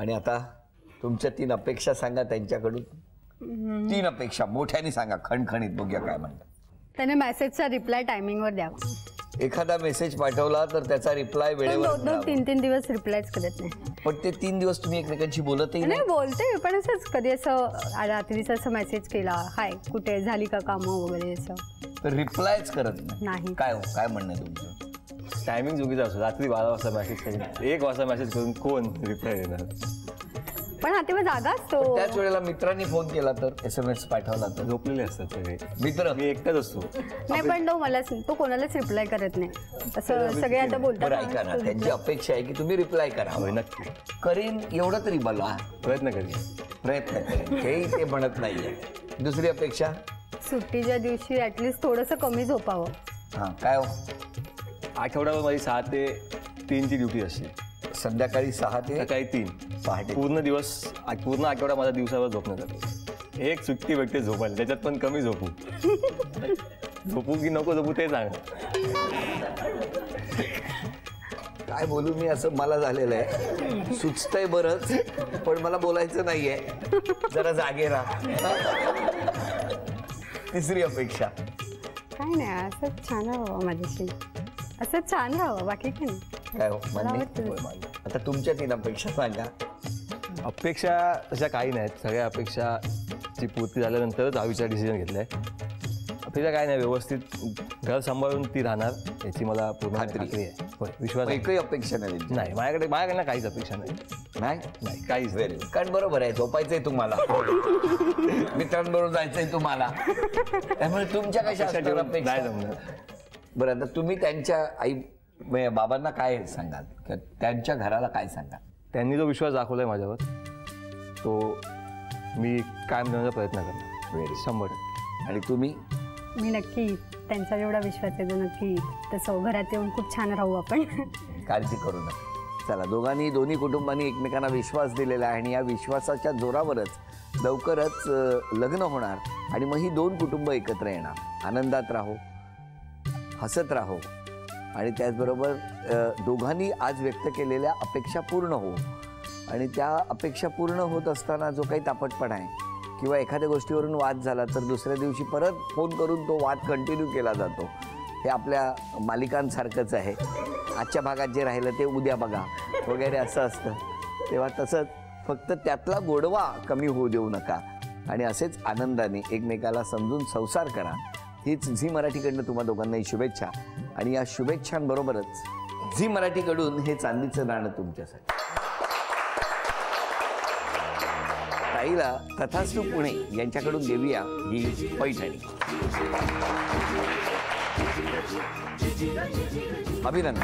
आणि आता तुमच्या तीन अपेक्षा सांगा त्यांच्याकडून, तीन अपेक्षा मोठ्याने सांगा, खणखणीत बघूया काय म्हणतात. त्याने मेसेजचा रिप्लाय टायमिंगवर द्यावा. एखादा मेसेज पाठवला तर त्याचा रिप्लाय वेळेवर. दोन तीन दिवस रिप्लायच करत नाही. पण ते 3 दिवस तुम्ही एकमेकांशी बोलतही नाही. बोलते पण असंच, कधी असं रात्रीच असं मेसेज केला, हाय कुठे, झाली का कामं वगैरे, असं. तर रिप्लायच करत नाही. काय हो, काय म्हणणं आहे तुमचं? टायमिंग चुकीचा असतो. रात्री 12 वाजता मेसेज करून 1 वाजता मेसेज करून कोण रिप्लाय देणार? पण हा तेव्हा जागा असतो. त्याच वेळेला मित्रांनी फोन केला तर, SMS पाठवला तर, झोपलेले असतात सगळे मित्र, मी एकटाच असतो. नाही पण तो मला, तो कोणालाच रिप्लाय करत नाही असं सगळे आता बोलतात. ऐका ना, त्यांची अपेक्षा आहे की तुम्ही रिप्लाय करावं. नक्की करीन एवढं तरी बोला, प्रयत्न करेन हे ते म्हणत नाहीये. दुसरी अपेक्षा, सुट्टीच्या दिवशी ऍटलीस्ट थोडंसं कमी झोपावं. हां काय हो, आठवड्यावर माझी 6 ते 3 ची ड्युटी असते. संध्याकाळी 6 ते 3 पहाटे. पूर्ण दिवस, पूर्ण आठवडा माझा दिवसावर झोपणं जातो. एक सुट्टी भेटते झोपायला, त्याच्यात पण कमी झोपू. झोपू की नको झोपू ते सांग. काय बोलू मी, असं मला झालेलं आहे. सुचतंय बरंच पण मला बोलायचं नाहीये, जरा जागे राहा. तिसरी अपेक्षा काय नाही, असं छान राहावं माझ्याशी, असं छान राहावं, बाकी काय नाही. काय हो, आता तुमच्या 3 अपेक्षा सांगा. अपेक्षा तशा काही नाहीत, सगळ्या अपेक्षाची पूर्ती झाल्यानंतरच आयुष्याचा डिसिजन घेतलाय. अपेक्षा काय नाही, व्यवस्थित घर सांभाळून ती राहणार याची मला पूर्ण खात्री आहे. होय, विश्वास. एकही अपेक्षा नाही नाही माझ्याकडे, माझ्याकडे काहीच अपेक्षा नाही, काहीच नाही. कारण बरोबर आहे, झोपायचंय तुम्हाला, मित्रांबरोबर जायचंय तुम्हाला, त्यामुळे तुमच्या कशा अपेक्षा जमणार. बरं आता तुम्ही त्यांच्या बाबांना काय सांगाल किंवा त्यांच्या घराला काय सांगाल? त्यांनी जो विश्वास दाखवलाय माझ्यावर तो मी कायम देण्याचा प्रयत्न करणार, 100%. आणि तुम्ही? मी नक्की त्यांचा जेवढा विश्वास आहे तो नक्की तसं घरात येऊन खूप छान राहू आपण. काळजी करू नका. चला, दोघांनी, दोन्ही कुटुंबांनी एकमेकांना विश्वास दिलेला आहे आणि या विश्वासाच्या जोरावरच लवकरच लग्न होणार आणि मग ही 2 कुटुंब एकत्र येणार. आनंदात राहो, हसत राहो आणि त्याचबरोबर दोघांनी आज व्यक्त केलेल्या अपेक्षा पूर्ण हो. आणि त्या अपेक्षा पूर्ण होत असताना जो काही तापटपण आहे किंवा एखाद्या गोष्टीवरून वाद झाला तर दुसऱ्या दिवशी परत फोन करून तो वाद कंटिन्यू केला जातो. हे आपल्या मालिकांसारखंच आहे, आजच्या भागात जे राहिलं ते उद्या बघा वगैरे असं असतं. तेव्हा तसंच फक्त त्यातला गोडवा कमी होऊ देऊ नका आणि असेच आनंदाने एकमेकाला समजून संसार करा. हीच झी मराठीकडनं तुम्हा दोघांनाही शुभेच्छा. आणि या शुभेच्छांबरोबरच झी मराठीकडून हे चांदीचं नाणं तुमच्यासाठी. ताईला तथास्तु पुणे यांच्याकडून देऊया ही पैठणी. अभिनंदन.